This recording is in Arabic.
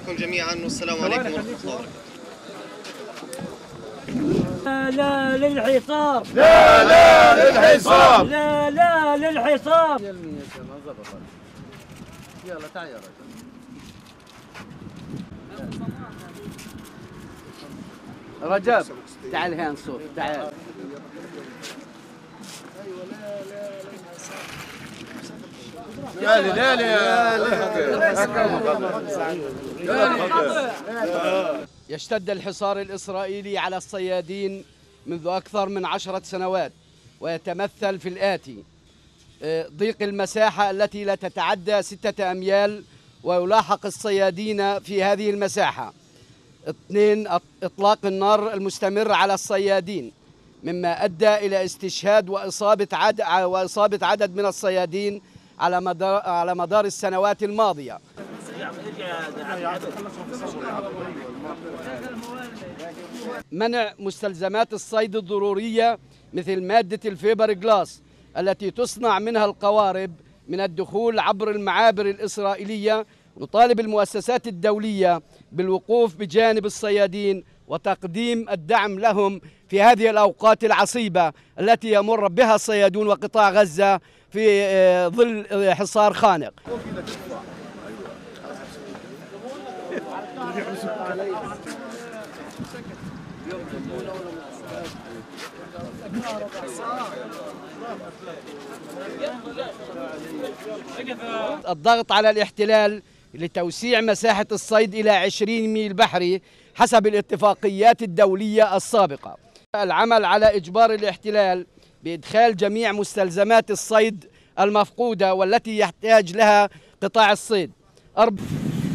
فيكم جميعا والسلام عليكم ورحمة الله وبركاته. لا للحصار، لا لا للحصار، لا لا للحصار. يلا تعال يا رجل. رجب تعال هنا نصور، تعال. لا لا لا. يشتد الحصار الإسرائيلي على الصيادين منذ أكثر من 10 سنوات، ويتمثل في الآتي: ضيق المساحة التي لا تتعدى 6 أميال، ويلاحق الصيادين في هذه المساحة. 2، إطلاق النار المستمر على الصيادين، مما أدى إلى استشهاد وإصابة عدد من الصيادين على مدار السنوات الماضية. منع مستلزمات الصيد الضرورية مثل مادة الفيبر جلاس التي تصنع منها القوارب من الدخول عبر المعابر الإسرائيلية. نطالب المؤسسات الدولية بالوقوف بجانب الصيادين وتقديم الدعم لهم في هذه الأوقات العصيبة التي يمر بها الصيادون وقطاع غزة في ظل حصار خانق. الضغط على الاحتلال لتوسيع مساحة الصيد إلى 20 ميل بحري حسب الاتفاقيات الدولية السابقة. العمل على إجبار الاحتلال بإدخال جميع مستلزمات الصيد المفقودة والتي يحتاج لها قطاع الصيد.